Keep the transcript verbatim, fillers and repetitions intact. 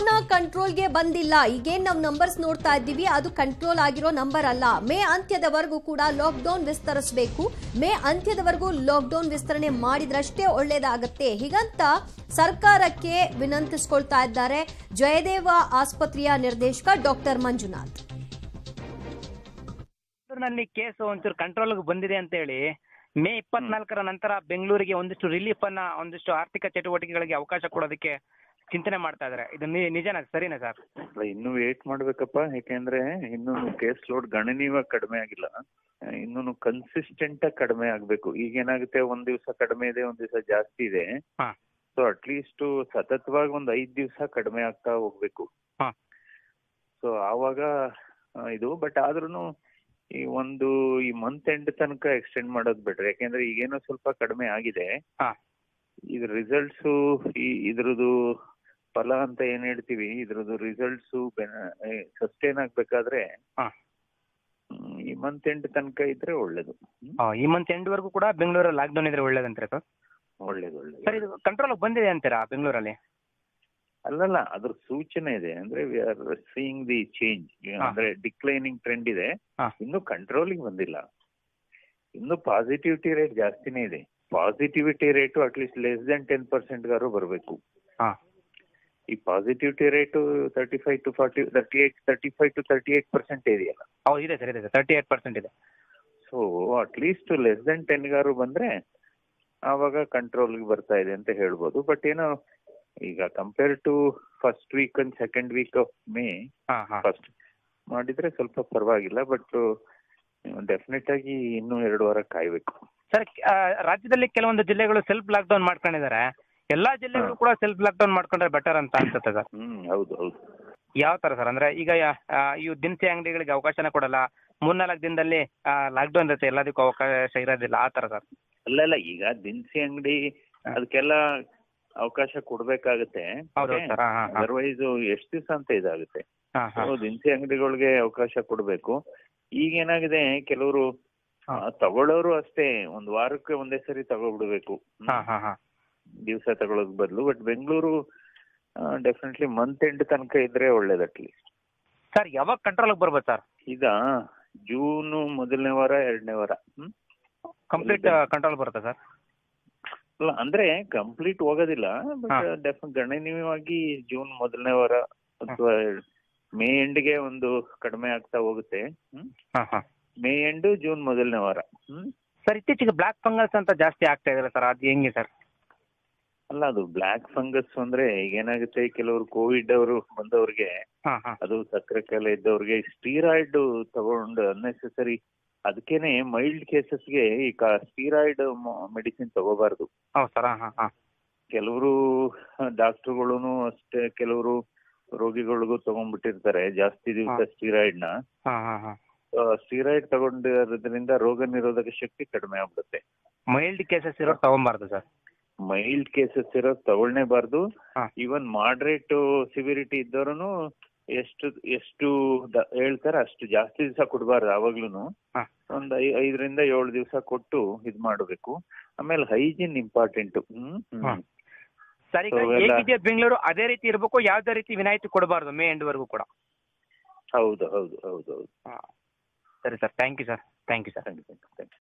Corona ಕಂಟ್ರೋಲ್ಗೆ ಬಂದಿಲ್ಲ. ಈಗೇನು ನಾವು ನಂಬರ್ಸ್ ನೋಡ್ತಾ ಇದ್ದೀವಿ ಅದು ಕಂಟ್ರೋಲ್ ಆಗಿರೋ ನಂಬರ್ ಅಲ್ಲ. ಮೇ ಅಂತ್ಯದವರೆಗೂ ಕೂಡ ಲಾಕ್ಡೌನ್ ವಿಸ್ತರಿಸಬೇಕು. ಮೇ ಅಂತ್ಯದವರೆಗೂ ಲಾಕ್ಡೌನ್ ವಿಸ್ತರಣೆ ಮಾಡಿದ್ರಷ್ಟೇ ಒಳ್ಳೆಯದಾಗುತ್ತೆ. ಹೀಗಂತ ಸರ್ಕಾರಕ್ಕೆ ವಿನಂತಿಸ್ಕೊಳ್ತಾ ಇದ್ದಾರೆ ಜಯದೇವ ಆಸ್ಪತ್ರೆಯ ನಿರ್ದೇಶಕ ಡಾಕ್ಟರ್ ಮಂಜುನಾಥ್. ನಲ್ಲಿ ಕೇಸ್ ಒಂಚೂರು ಕಂಟ್ರೋಲ್ಗೆ ಬಂದಿದೆ ಅಂತ ಹೇಳಿ ಮೇ ಇಪ್ಪತ್ನಾಲ್ಕರ ನಂತರ ಬೆಂಗಳೂರಿಗೆ ಒಂದಿಷ್ಟು ರಿಲೀಫ್ ಅನ್ನ ಒಂದಿಷ್ಟು ಆರ್ಥಿಕ ಚಟುವಟಿಕೆಗಳಿಗೆ ಅವಕಾಶ ಕೊಡೋದಕ್ಕೆ ಚಿಂತನೆ ಮಾಡ್ತಾ ಇದಾರೆ. ಇದು ನಿಜನಾ ಸರಿನಾ ಸರ್? ಇನ್ನು ವೇಟ್ ಮಾಡ್ಬೇಕಪ್ಪ, ಯಾಕೆಂದ್ರೆ ಇನ್ನು ಕೇಸ್ ಲೋಡ್ ಗಣನೀಯವಾಗಿ ಕಡಿಮೆ ಆಗಿಲ್ಲ. ಇನ್ನು ಕನ್ಸಿಸ್ಟೆಂಟ್ ಆಗಿ ಕಡಿಮೆ ಆಗ್ಬೇಕು. ಈಗ ಏನಾಗುತ್ತೆ, ಒಂದ್ ದಿವ್ಸ ಕಡಿಮೆ ಇದೆ, ಒಂದ್ ದಿವ್ಸ ಜಾಸ್ತಿ ಇದೆ. ಸೊ ಅಟ್ಲೀಸ್ಟ್ ಸತತವಾಗಿ ಒಂದ್ ಐದ್ ದಿವ್ಸ ಕಡಿಮೆ ಆಗ್ತಾ ಹೋಗ್ಬೇಕು. ಸೊ ಆವಾಗ ಇದು ಬಟ್ ಆದ್ರೂ ಈ ಒಂದು ಈ ಮಂತ್ ಎಂಡ್ ತನಕ ಎಕ್ಸ್ಟೆಂಡ್ ಮಾಡೋದು ಬಿಟ್ರೆ, ಯಾಕೆಂದ್ರೆ ಈಗೇನೋ ಸ್ವಲ್ಪ ಕಡಿಮೆ ಆಗಿದೆ. ಇದ್ರ ರಿಸಲ್ಟ್ಸ್ ಇದ್ರದ್ದು ಫಲ ಅಂತ ಏನ್ ಹೇಳ್ತೀವಿ, ಇದ್ರದ್ದು ರಿಸಲ್ಟ್ಸ್ ಸಸ್ಟೈನ್ ಆಗ್ಬೇಕಾದ್ರೆ ಈ ಮಂತ್ ಎಂಡ್ ತನಕ ಇದ್ರೆ ಒಳ್ಳೇದು. ಈ ಮಂತ್ ಎಂಡ್ ವರೆಗೂ ಕೂಡ ಬೆಂಗಳೂರಲ್ಲಿ ಲಾಕ್ ಡೌನ್ ಇದ್ರೆ ಒಳ್ಳೇದಂತಾರೆ ಸರ್? ಒಳ್ಳೇದು ಒಳ್ಳೇದು ಸರ್. ಇದು ಕಂಟ್ರೋಲ್ ಬಂದಿದೆ ಅಂತೀರಾ ಬೆಂಗಳೂರಲ್ಲಿ? ಅಲ್ಲಲ್ಲ, ಅದ್ರ ಸೂಚನೆ ಇದೆ. ಅಂದ್ರೆ we are seeing the change, ಅಂದ್ರೆ ಡಿಕ್ಲೈನಿಂಗ್ ಟ್ರೆಂಡ್ ಇದೆ. ಇನ್ನು ಕಂಟ್ರೋಲಿಗೆ ಬಂದಿಲ್ಲ, ಇನ್ನು ಪಾಸಿಟಿವಿಟಿ ರೇಟ್ ಜಾಸ್ತಿನೇ ಇದೆ. Positivity rate at least less than ten percent ಗಾರು ಬರಬೇಕು. ಈ positivity rate thirty five to forty thirty eight thirty five to thirty eight percent ಇದೆಯಲ್ಲ, ಇದೆ ಸರ್, ಇದೆ ತರ್ಟಿ ಏಟ್ ಪರ್ಸೆಂಟ್ ಇದೆ. So at least less than ten ಗಾರು ಬಂದ್ರೆ ಆವಾಗ ಕಂಟ್ರೋಲ್ಗೆ ಬರ್ತಾ ಇದೆ ಅಂತ ಹೇಳ್ಬೋದು. ಬಟ್ ಏನೋ ಈಗ compare to first week and second week of May first ಮಾಡಿದ್ರೆ ಸ್ವಲ್ಪ ಪರವಾಗಿಲ್ಲ. ಬಟ್ ಡೆಫಿನೆಟ್ ಆಗಿ ಇನ್ನೂ ಎರಡು ವಾರ ಕಾಯ್ಬೇಕು ಸರ್. ರಾಜ್ಯದಲ್ಲಿ ಕೆಲವೊಂದು ಜಿಲ್ಲೆಗಳು ಸೆಲ್ಫ್ ಲಾಕ್ ಡೌನ್ ಮಾಡ್ಕೊಂಡಿದ್ದಾರೆ. ಎಲ್ಲಾ ಜಿಲ್ಲೆಗಳು ಕೂಡ ಸೆಲ್ಫ್ ಲಾಕ್ ಡೌನ್ ಮಾಡ್ಕೊಂಡ್ರೆ ಬೆಟರ್ ಅಂತ ಅನ್ಸುತ್ತೆ ಸರ್? ಹ್ಮ್, ಹೌದು ಹೌದು. ಯಾವ ತರ ಸರ್? ಅಂದ್ರೆ ಈಗ ಇವು ದಿನಸಿ ಅಂಗಡಿಗಳಿಗೆ ಅವಕಾಶನ ಕೊಡಲ್ಲ, ಮೂರ್ನಾಲ್ಕು ದಿನದಲ್ಲಿ ಲಾಕ್ ಡೌನ್ ಇರುತ್ತೆ, ಎಲ್ಲದಕ್ಕೂ ಅವಕಾಶ ಇರೋದಿಲ್ಲ, ಆ ತರ ಸರ್? ಅಲ್ಲ ಇಲ್ಲ, ಈಗ ದಿನಸಿ ಅಂಗಡಿ ಅದಕ್ಕೆಲ್ಲ ಅವಕಾಶ ಕೊಡ್ಬೇಕಾಗತ್ತೆ. ಅದರ್ವೈಸ್ ಎಷ್ಟ್ ದಿವಸ ಅಂತ ಇದಾಗುತ್ತೆ. ದಿನಸಿ ಅಂಗಡಿಗಳಿಗೆ ಅವಕಾಶ ಕೊಡ್ಬೇಕು. ಈಗ ಏನಾಗಿದೆ, ಕೆಲವರು ತಗೊಳ್ಳೋರು ಅಷ್ಟೇ ಒಂದ್ ವಾರಕ್ಕೆ ಒಂದೇ ಸರಿ ತಗೊಬಿಡ್ಬೇಕು, ದಿವಸ ತಗೊಳೋದ್ ಬದಲು. But Bengaluru definitely month end ತನಕ ಇದ್ರೆ ಒಳ್ಳೇದ್. ಅಟ್ಲೀಸ್ಟ್ ಸರ್ ಯಾವಾಗ ಕಂಟ್ರೋಲ್ ಬರ್ಬೋದು ಸರ್? ಈಗ ಜೂನ್ ಮೊದಲನೇ ವಾರ ಎರಡನೇ ವಾರ ಕಂಪ್ಲೀಟ್ ಕಂಟ್ರೋಲ್ ಬರುತ್ತೆ ಸರ್? ಅಂದ್ರೆ ಕಂಪ್ಲೀಟ್ ಹೋಗೋದಿಲ್ಲ, ಬಟ್ ಗಣನೀಯವಾಗಿ ಜೂನ್ ಮೊದಲನೇ ವಾರ ಅಥವಾ ಮೇ ಎಂಡ್ಗೆ ಒಂದು ಕಡಿಮೆ ಆಗ್ತಾ ಹೋಗುತ್ತೆ. ಮೇ ಎಂಡ್ ಜೂನ್ ಮೊದಲನೇ ವಾರ. ಸರ್ ಇತ್ತೀಚೆಗೆ ಬ್ಲಾಕ್ ಫಂಗಸ್ ಅಂತ ಜಾಸ್ತಿ ಆಗ್ತಾ ಇದೆ ಸರ್, ಅದು ಹೆಂಗೆ ಸರ್? ಅಲ್ಲ, ಅದು ಬ್ಲಾಕ್ ಫಂಗಸ್ ಅಂದ್ರೆ ಈಗ ಏನಾಗುತ್ತೆ, ಕೆಲವರು ಕೋವಿಡ್ ಅವರು ಬಂದವ್ರಿಗೆ, ಅದು ಸಕ್ಕರೆ ಕಾಯಿಲೆ ಇದ್ದವ್ರಿಗೆ ಸ್ಟೀರಾಯ್ಡ್ ತಗೊಂಡು ಅನ್ನೆಸೆಸರಿ, ಅದಕ್ಕೇನೆ ಮೈಲ್ಡ್ ಕೇಸಸ್ಗೆ ಈ ಸ್ಟೀರಾಯ್ಡ್ ಮೆಡಿಸಿನ್ ತಗೋಬಾರ್ದು. ಕೆಲವರು ಡಾಕ್ಟರ್ಗಳು ಅಷ್ಟೇ, ಕೆಲವರು ರೋಗಿಗಳಿಗೂ ತಗೊಂಡ್ಬಿಟ್ಟಿರ್ತಾರೆ ಜಾಸ್ತಿ ದಿವಸ ಸ್ಟೀರಾಯ್ಡ್ ನ. ಸ್ಟೀರಾಯ್ಡ್ ತಗೊಂಡಿರೋದ್ರಿಂದ ರೋಗ ನಿರೋಧಕ ಶಕ್ತಿ ಕಡಿಮೆ ಆಗ್ಬಿಡುತ್ತೆ. ಮೈಲ್ಡ್ ಕೇಸಸ್ ಇರೋದು ತಗೊಂಬಾರ್ದು ಸರ್? ಮೈಲ್ಡ್ ಕೇಸಸ್ ಇರೋದು ತಗೊಳ್ಳೇಬಾರ್ದು. ಈವನ್ ಮಾಡ್ರೇಟ್ ಸಿವಿರಿಟಿ ಇದ್ದವರೂನು ಎಷ್ಟು ಎಷ್ಟು ಹೇಳ್ತಾರೆ ಅಷ್ಟು ಜಾಸ್ತಿ ದಿವಸ ಕೊಡಬಾರ್ದು. ಆವಾಗ್ಲೂ ಒಂದ್ ಐದರಿಂದ ಏಳು ದಿವಸ ಕೊಟ್ಟು ಇದ್ ಮಾಡಬೇಕು. ಆಮೇಲೆ ಹೈಜಿನ್ ಇಂಪಾರ್ಟೆಂಟ್. ಬೆಂಗಳೂರು ಅದೇ ರೀತಿ ಇರ್ಬೇಕು, ಯಾವ್ದೇ ರೀತಿ ವಿನಾಯಿತಿ ಕೊಡಬಾರ್ದು ಮೇ ಎಂಡ್ ವರೆಗೂ ಕೂಡ. ಹೌದು ಹೌದು ಹೌದು ಹೌದು. ಸರಿ sir, thank you sir. Thank you sir.